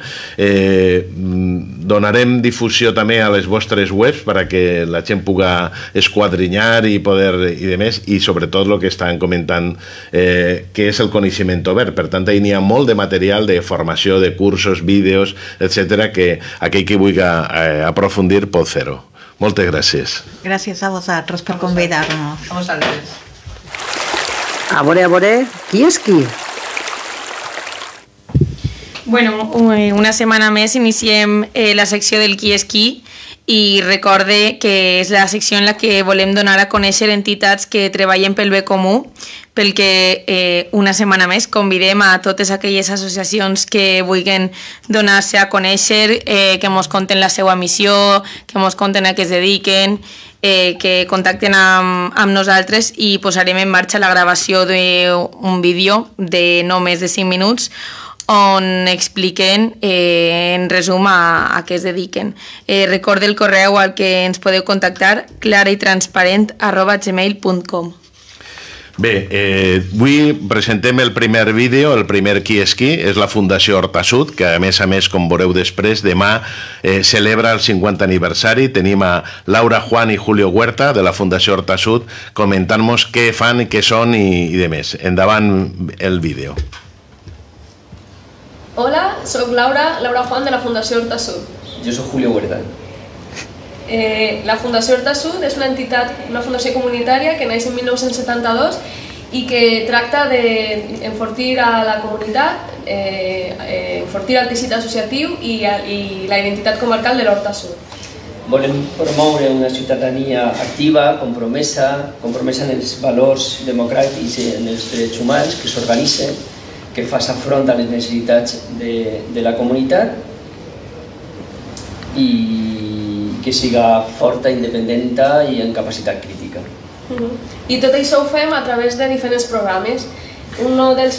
Donarem difusió també a les vostres webs perquè la gent puga esquadrinyar i poder i de més, i sobretot el que estan comentant, que és el coneixement obert. Per tant, hi ha molt de material de formació, de cursos, vídeos, etc., que aquell que vulgui aprofundir pot fer-ho. Moltes gràcies. Gràcies a vosaltres per convidar-nos. A vosaltres. A veure, qui és qui? Bueno, una setmana més iniciem la secció del qui és qui, i recorde que és la secció en la que volem donar a conèixer entitats que treballen pel bé comú, pel que una setmana més convidem a totes aquelles associacions que vulguin donar-se a conèixer, que ens conten la seva missió, que ens conten a què es dediquen, que contacten amb nosaltres, i posarem en marxa la gravació d'un vídeo de no més de 5 minuts on expliquen en resum a què es dediquen. Recorde el correu al que ens podeu contactar, claraitransparent@gmail.com. Bé, avui presentem el primer vídeo, el primer qui és qui. És la Fundació Horta Sud, que a més, com veureu després, demà celebra el 50 aniversari. Tenim a Laura Juan i Julio Huerta de la Fundació Horta Sud comentant-nos què fan, què són i de més. Endavant el vídeo. Hola, soc Laura Juan de la Fundació Horta Sud. Jo soc Julio Huerta. La Fundació Horta Sud és una entitat, una fundació comunitària que naix en 1972 i que tracta d'enfortir a la comunitat, enfortir el teixit associatiu i la identitat comarcal de l'Horta Sud. Volem promoure una ciutadania activa, compromesa en els valors democràtics i en els drets humans, que s'organitzen, que faci front a les necessitats de la comunitat i que siga forta, independent i amb capacitat crítica. I tot això ho fem a través de diferents programes. Un dels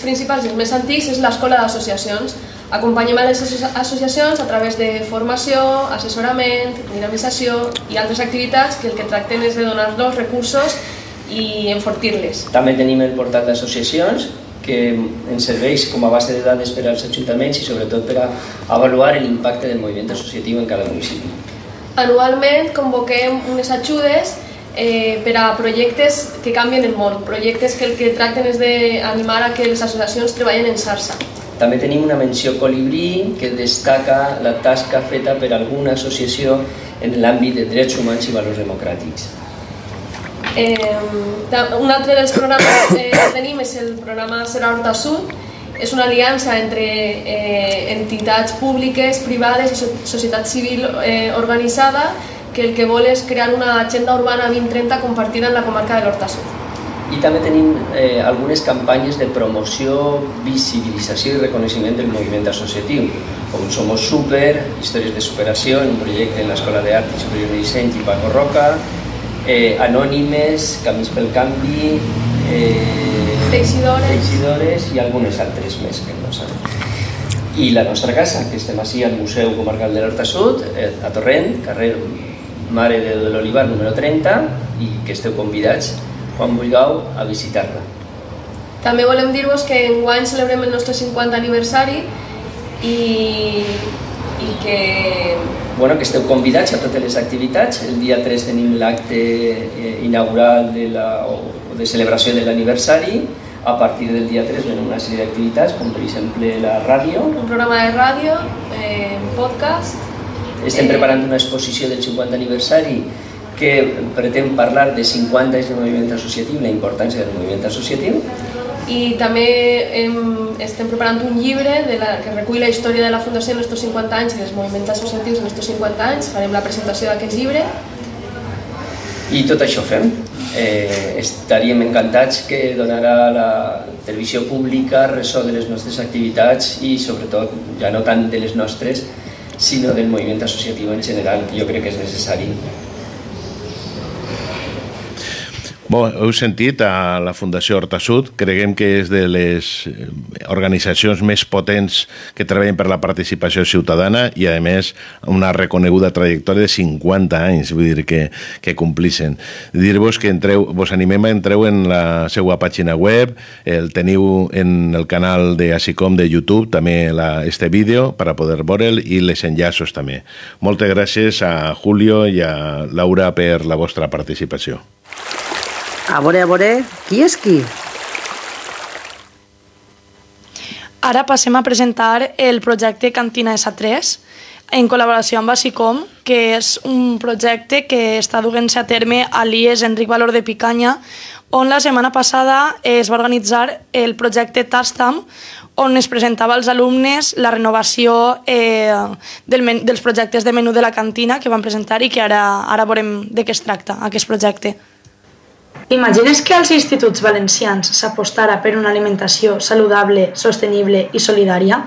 principals i els més antics és l'Escola d'Associacions. Acompanyem a les associacions a través de formació, assessorament, dinamització i altres activitats que el que tracten és de donar-los recursos i enfortir-les. També tenim el portal d'associacions, que ens serveix com a base de dades per als ajuntaments i sobretot per a avaluar l'impacte del moviment associatiu en cada municipi. Anualment convoquem unes ajudes per a projectes que canvien el món, projectes que el que tracten és d'animar a que les associacions treballen en xarxa. També tenim una menció Colibrí que destaca la tasca feta per alguna associació en l'àmbit de drets humans i valors democràtics. Un altre dels programes que tenim és el programa Serà Horta Sud. És una aliança entre entitats públiques, privades i societat civil organitzada, que el que vol és crear una agenda urbana 2030 compartida en la comarca de l'Horta Sud. I també tenim algunes campanyes de promoció, visibilització i reconeixement del moviment associatiu, com Somos Super, Històries de Superació, un projecte en l'Escola d'Art i Superior de Disseny i Paco Roca, Anònimes, Camins pel Canvi, Teixidores i algunes altres més que no s'han. I la nostra casa, que estem així al Museu Comarcal de l'Horta Sud, a Torrent, carrer Mare de l'Olivar número 30, i que esteu convidats, quan vulgueu, a visitar-la. També volem dir-vos que enguany celebrem el nostre 50 aniversari i que... Bueno, que esteu convidats a totes les activitats. El dia 3 tenim l'acte inaugural de celebració de l'aniversari. A partir del dia 3 venen una sèrie d'activitats, com per exemple la ràdio. Un programa de ràdio, un podcast. Estem preparant una exposició del 50 aniversari que pretén parlar de 50 anys del moviment associatiu, la importància del moviment associatiu. I també estem preparant un llibre que recull la història de la Fundació en els nostres 50 anys i dels moviments associatius en els nostres 50 anys. Farem la presentació d'aquest llibre. I tot això fem. Estaríem encantats que donarà la televisió pública ressò de les nostres activitats i sobretot, ja no tant de les nostres, sinó del moviment associatiu en general, que jo crec que és necessari. Heu sentit a la Fundació Horta Sud, creguem que és de les organitzacions més potents que treballen per la participació ciutadana i, a més, una reconeguda trajectòria de 50 anys, vull dir, que complissen. Dir-vos que vos animem a entreu en la seva pàgina web, el teniu en el canal d'ASICOM de YouTube, també este vídeo, per poder veure'l, i les enllaços també. Moltes gràcies a Julio i a Laura per la vostra participació. A veure, qui és qui? Ara passem a presentar el projecte Cantina S3 en col·laboració amb ASICOM, que és un projecte que està duent-se a terme a l'IES Enric Valor de Picanya, on la setmana passada es va organitzar el projecte Tastam, on es presentava als alumnes la renovació dels projectes de menú de la cantina que van presentar i que ara veurem de què es tracta aquest projecte. Imagines que als instituts valencians s'apostara per una alimentació saludable, sostenible i solidària?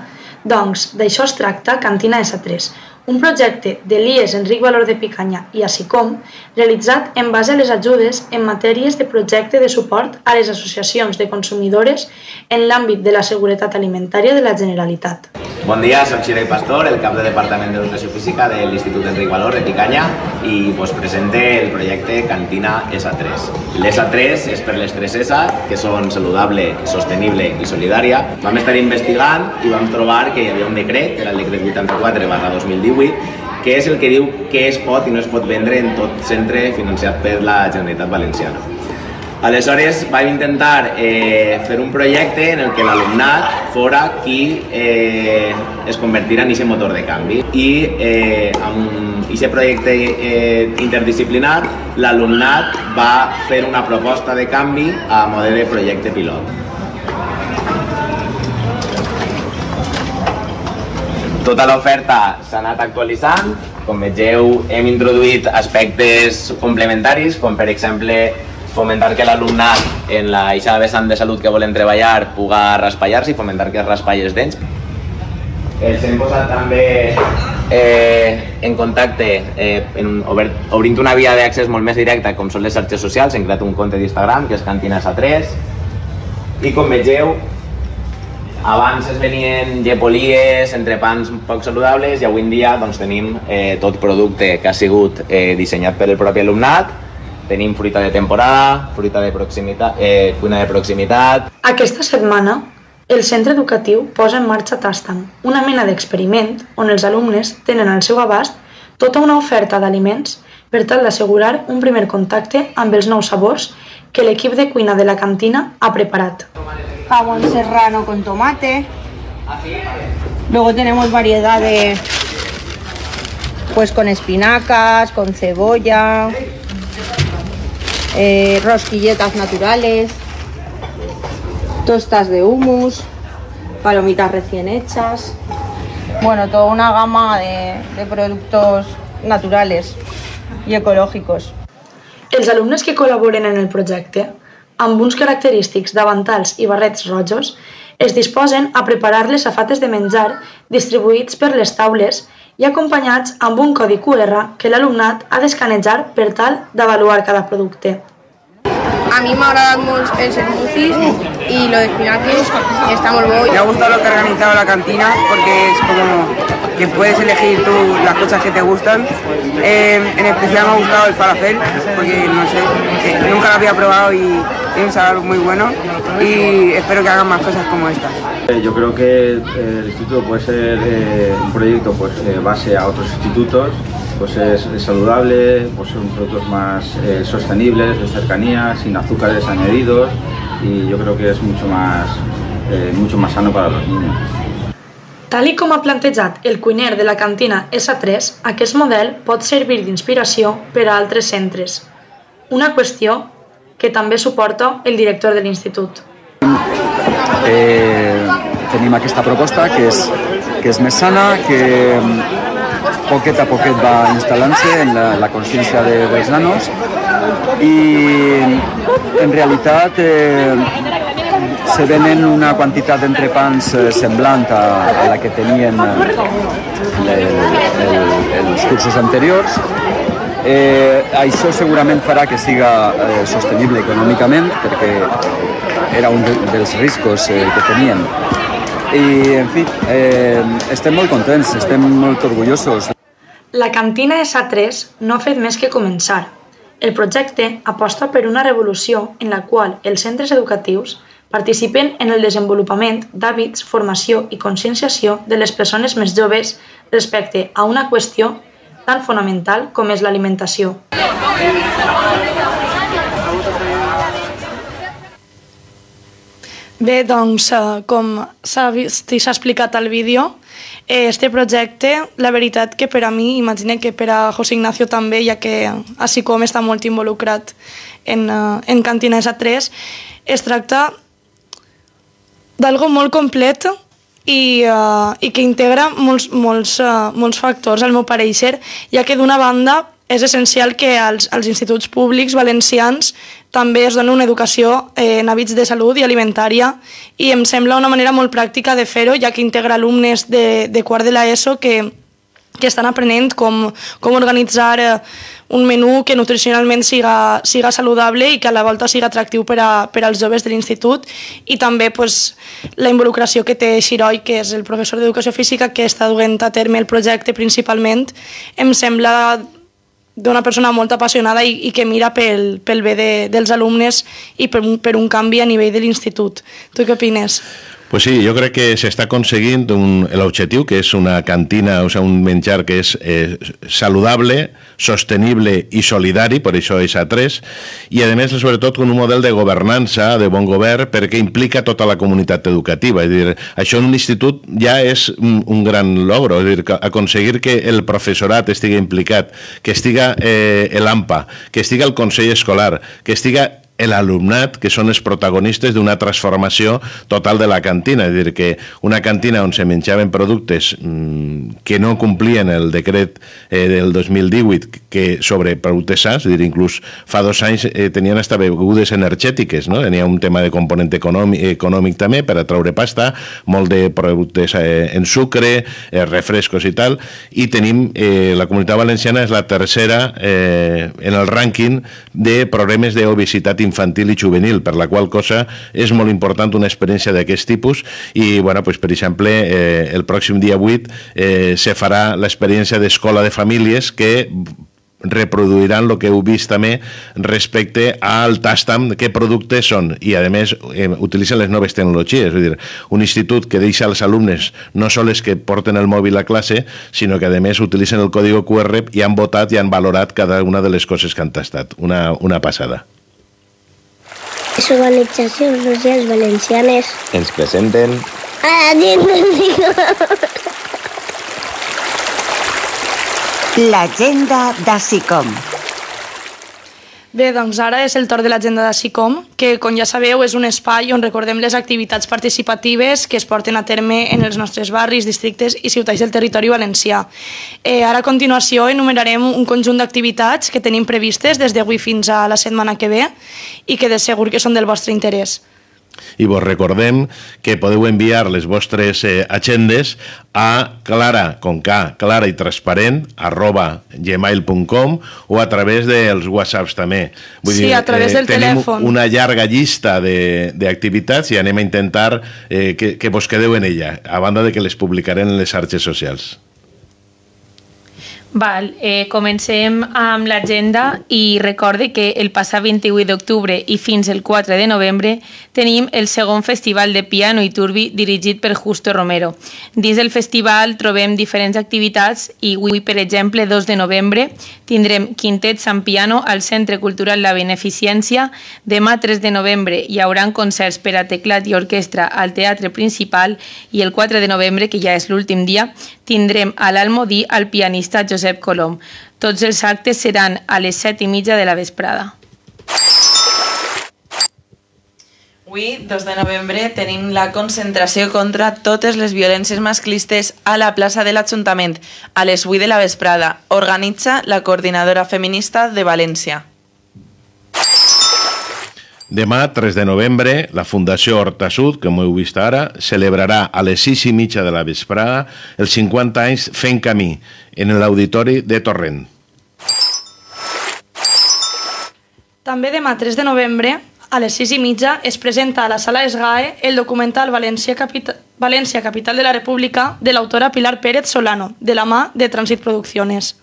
Doncs d'això es tracta Cantina S3, un projecte de l'IES Enric Valor de Picanya i ASICOM realitzat en base a les ajudes en matèries de projecte de suport a les associacions de consumidores en l'àmbit de la seguretat alimentària de la Generalitat. Bon dia, soc Xiroi Pastor, el cap de Departament d'Educació Física de l'Institut Enric Valor de Picanya, i us presente el projecte Cantina S3. L'S3 és per les 3 S, que són saludable, sostenible i solidària. Vam estar investigant i vam trobar que hi havia un decret, era el decret 84/2018, que és el que diu què es pot i no es pot vendre en tot centre finançat per la Generalitat Valenciana. Aleshores vam intentar fer un projecte en el que l'alumnat fora qui es convertirà en aquest motor de canvi. I amb aquest projecte interdisciplinar l'alumnat va fer una proposta de canvi a model de projecte pilot. Tota l'oferta s'ha anat actualitzant. Com vegeu, hem introduït aspectes complementaris, com per exemple fomentar que l'alumnat en l'eixa vessant de salut que volen treballar puga raspallar-se i fomentar que es raspalli els dents. Els hem posat també en contacte, obrint una via d'accés molt més directa com són les xarxes socials. Hem creat un compte d'Instagram que és Cantina S3 i, com vegeu, abans es venien llepolies, entrepans poc saludables, i avui en dia tenim tot producte que ha sigut dissenyat per el propi alumnat. Tenim fruita de temporada, fruita de proximitat, cuina de proximitat. Aquesta setmana el centre educatiu posa en marxa Tastam, una mena d'experiment on els alumnes tenen al seu abast tota una oferta d'aliments per tal d'assegurar un primer contacte amb els nous sabors que l'equip de cuina de la cantina ha preparat. Jamón serrano con tomate. Luego tenemos variedades pues con espinacas, con cebolla, rosquilletas naturales, tostas de hummus, palomitas recién hechas. Bueno, toda una gama de productos naturales y ecológicos. Els alumnes que col·laboren en el projecte, amb uns característics davantals i barrets rojos, es disposen a preparar les safates de menjar distribuïts per les taules i acompanyats amb un codi QR que l'alumnat ha d'escanejar per tal d'avaluar cada producte. A mi m'ha agradat molt els esmucis i lo de espinacles, està molt bo. Me ha gustado lo que ha organizado la cantina porque es como que puedes elegir tú las cosas que te gustan. En especial me ha gustado el falafel porque no sé, nunca lo había probado y tiene un sabor muy bueno y espero que hagan más cosas como estas. Yo creo que el instituto puede ser un proyecto base a otros institutos. Pues es saludable, pues son productos más sostenibles, de cercanía, sin azúcares añadidos, y yo creo que es mucho más sano para los niños. Tal i com ha plantejat el cuiner de la cantina S3, aquest model pot servir d'inspiració per a altres centres. Una qüestió que també suporta el director de l'institut. Tenim aquesta proposta que és més sana, que poquet a poquet va instal·lant-se en la consciència dels nanos i en realitat se venen una quantitat d'entrepans semblant a la que tenien els cursos anteriors Això segurament farà que siga sostenible econòmicament, perquè era un dels riscos que teníem. I, en fi, estem molt contents, estem molt orgullosos. La Cantina S3 no ha fet més que començar. El projecte aposta per una revolució en la qual els centres educatius participen en el desenvolupament d'hàbits, formació i conscienciació de les persones més joves respecte a una qüestió tan fonamental com és l'alimentació. Bé, doncs, com s'ha vist i s'ha explicat al vídeo, este projecte, la veritat que per a mi, imagina que per a José Ignacio també, ja que ASICOM està molt involucrat en Cantina S3, es tracta d'algo molt complet i que integra molts factors, al meu pareixer, ja que d'una banda és essencial que als instituts públics valencians també es dona una educació en hàbits de salut i alimentària, i em sembla una manera molt pràctica de fer-ho, ja que integra alumnes de quart de l'ESO que estan aprenent com organitzar un menú que nutricionalment siga saludable i que a la volta siga atractiu per als joves de l'institut, i també la involucració que té Xiroi, que és el professor d'Educació Física que està duent a terme el projecte principalment, em sembla d'una persona molt apassionada i que mira pel bé dels alumnes i per un canvi a nivell de l'institut. Tu què opines? Pues sí, yo creo que se está consiguiendo el objetivo, que es una cantina, o sea, un menjar que es saludable, sostenible y solidario, por eso es A3, y además, sobre todo, con un modelo de gobernanza, de bon govern, perquè implica tota la comunitat educativa. És a dir, això en un institut ja és un gran logro, és a dir, aconseguir que el professorat estigui implicat, que estiga l'AMPA, que estiga el Consell Escolar, que estiga l'alumnat, que són els protagonistes d'una transformació total de la cantina. És a dir, que una cantina on se menjaven productes que no complien el decret del 2018 que sobre productes sans, és a dir, inclús fa 2 anys tenien hasta begudes energètiques, no? Tenia un tema de component econòmic també per atraure pasta, molt de productes en sucre, refrescos i tal, i tenim, la comunitat valenciana és la tercera en el rànquing de problemes d'obesitat infantil i juvenil, per la qual cosa és molt important una experiència d'aquest tipus. I, bueno, per exemple, el pròxim dia 8 se farà l'experiència d'escola de famílies que reproduiran el que heu vist també respecte al tastam, què productes són, i a més utilitzen les noves tecnologies. És a dir, un institut que deixa als alumnes no sols que porten el mòbil a classe, sinó que a més utilitzen el codi QR i han votat i han valorat cada una de les coses que han tastat. Una passada. Les organitzacions socials valencianes ens presenten a la gent del ASICOM. L'agenda d'ASICOM. Bé, doncs ara és el torn de l'agenda d'ASICOM, que, com ja sabeu, és un espai on recordem les activitats participatives que es porten a terme en els nostres barris, districtes i ciutats del territori valencià. Ara, a continuació, enumerarem un conjunt d'activitats que tenim previstes des d'avui fins a la setmana que ve i que de segur que són del vostre interès. I vos recordem que podeu enviar les vostres agendes a clara.claraittransparent@gmail.com o a través dels whatsapps també. Sí, a través del telèfon. Tenim una llarga llista d'activitats i anem a intentar que vos quedeu en ella, a banda que les publicarem en les xarxes socials. Comencem amb l'agenda i recorde que el passat 28 d'octubre i fins el 4 de novembre tenim el segon festival de piano i turbi dirigit per Justo Romero. Dins del festival trobem diferents activitats i avui, per exemple, 2 de novembre tindrem quintets amb piano al Centre Cultural La Beneficiència. Demà 3 de novembre hi haurà concerts per a teclat i orquestra al Teatre Principal, i el 4 de novembre, que ja és l'últim dia, tindrem a l'Almodí el pianista Josep Colom. Tots els actes seran a les 7:30 de la vesprada. Avui, 2 de novembre, tenim la concentració contra totes les violències masclistes a la plaça de l'Ajuntament, a les 8 de la vesprada. Organitza la coordinadora feminista de València. Demà, 3 de novembre, la Fundació Horta Sud, que m'heu vist ara, celebrarà a les 6:30 de la vesprada els 50 anys fent camí en l'auditori de Torrent. També demà 3 de novembre, a les 6:30, es presenta a la sala SGAE el documental València, capital de la República, de l'autora Pilar Pérez Solano, de la mà de Transit Producciones.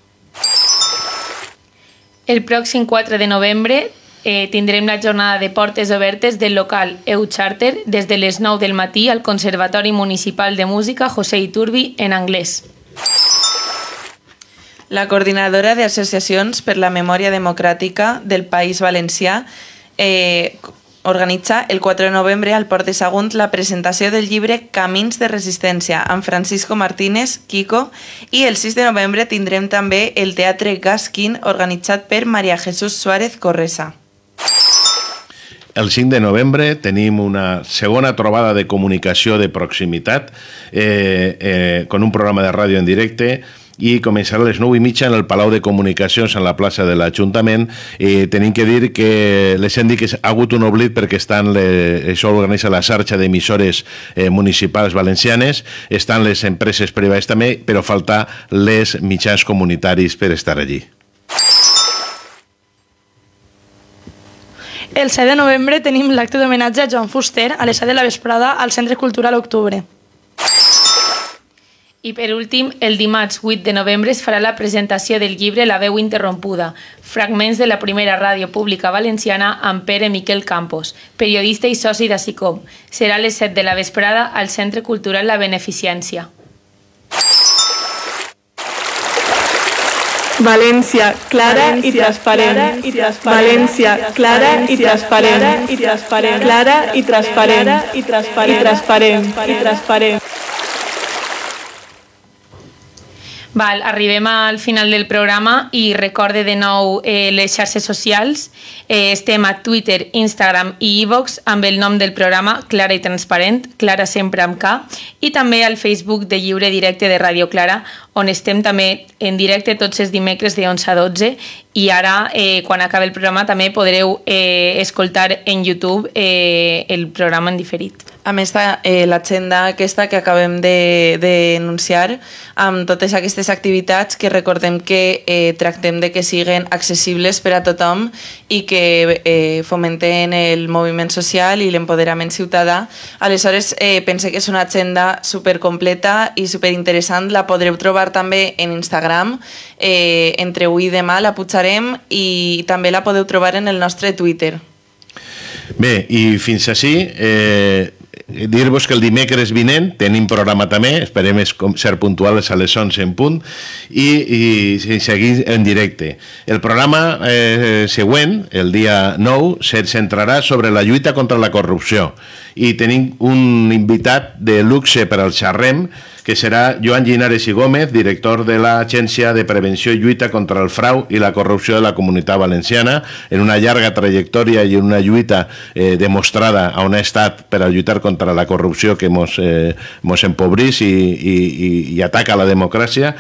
El pròxim 4 de novembre tindrem la jornada de portes obertes del local EU Charter des de les 9 del matí al Conservatori Municipal de Música José Iturbi, en anglès. La coordinadora de Associacions per la Memòria Democràtica del País Valencià organitza el 4 de novembre al Port de Sagunt la presentació del llibre Camins de Resistència amb Francisco Martínez, Kiko, i el 6 de novembre tindrem també el Teatre Gaskin organitzat per Maria Jesús Suárez Corresa. El 5 de novembre tenim una segona trobada de comunicació de proximitat con un programa de ràdio en directe i començarà a les 9:30 en el Palau de Comunicacions, en la plaça de l'Ajuntament. Tenim que dir que les hem dit que ha hagut un oblit perquè això organitza la xarxa d'emissores municipals valencianes, estan les empreses privades també, però falta les mitjans comunitaris per estar allí. El 7 de novembre tenim l'acte d'homenatge a Joan Fuster a les 7 de la vesprada al Centre Cultural Octubre. I per últim, el dimarts 8 de novembre es farà la presentació del llibre La veu interrompuda, fragments de la primera ràdio pública valenciana amb Pere Miquel Campos, periodista i soci d'ASICOM. Serà a les 7 de la vesprada al Centre Cultural La Beneficiència. València, clara i transparent. València, clara i transparent. Clara i transparent. Val, arribem al final del programa i recorde de nou les xarxes socials. Estem a Twitter, Instagram i iVox amb el nom del programa Clara i Transparent, Clara sempre amb K, i també al Facebook de Lliure Directe de Radio Clara, on estem també en directe tots els dimecres de 11 a 12 i ara, quan acabi el programa, també podreu escoltar en YouTube el programa en diferit. A més, l'agenda aquesta que acabem d'anunciar amb totes aquestes activitats que recordem que tractem que siguin accessibles per a tothom i que fomenten el moviment social i l'empoderament ciutadà. Aleshores, pense que és una agenda supercompleta i superinteressant. La podreu trobar també en Instagram. Entre avui i demà la putjarem i també la podeu trobar en el nostre Twitter. Bé, i fins així... dir-vos que el dimecres vinent tenim programa també, esperem ser puntuals a les 11 en punt i seguir en directe. El programa següent, el dia 9, se centrarà sobre la lluita contra la corrupció i tenim un invitat de luxe per al xerrem que serà Joan Llinares i Gómez, director de l'Agència de Prevenció i Lluita contra el Frau i la Corrupció de la Comunitat Valenciana, en una llarga trajectòria i en una lluita demostrada on ha estat per a lluitar contra la corrupció que ens empobreix i ataca la democràcia.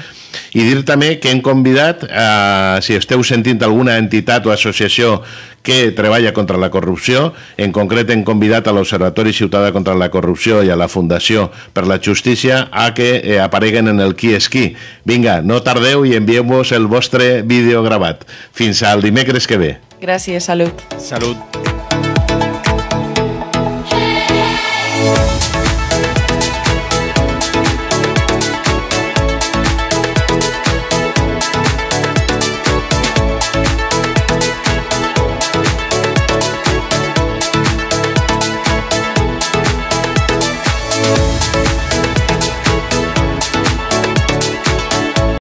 I dir també que hem convidat, si esteu sentint alguna entitat o associació que treballa contra la corrupció, en concret hem convidat a l'Observatori Ciutadà contra la Corrupció i a la Fundació per la Justícia a que apareguen en el Qui és Qui. Vinga, no tardeu i envieu-vos el vostre vídeo gravat. Fins al dimecres que ve. Gràcies, salut. Salut.